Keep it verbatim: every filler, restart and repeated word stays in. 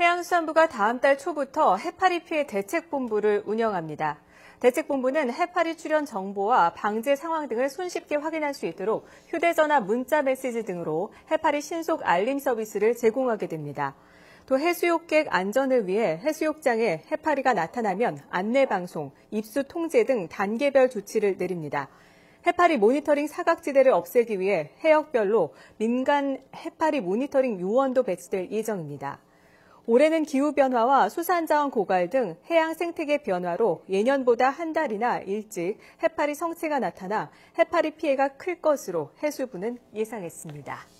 해양수산부가 다음 달 초부터 해파리 피해 대책본부를 운영합니다. 대책본부는 해파리 출현 정보와 방제 상황 등을 손쉽게 확인할 수 있도록 휴대전화, 문자 메시지 등으로 해파리 신속 알림 서비스를 제공하게 됩니다. 또 해수욕객 안전을 위해 해수욕장에 해파리가 나타나면 안내방송, 입수 통제 등 단계별 조치를 내립니다. 해파리 모니터링 사각지대를 없애기 위해 해역별로 민간 해파리 모니터링 요원도 배치될 예정입니다. 올해는 기후변화와 수산자원 고갈 등 해양 생태계 변화로 예년보다 한 달이나 일찍 해파리 성체가 나타나 해파리 피해가 클 것으로 해수부는 예상했습니다.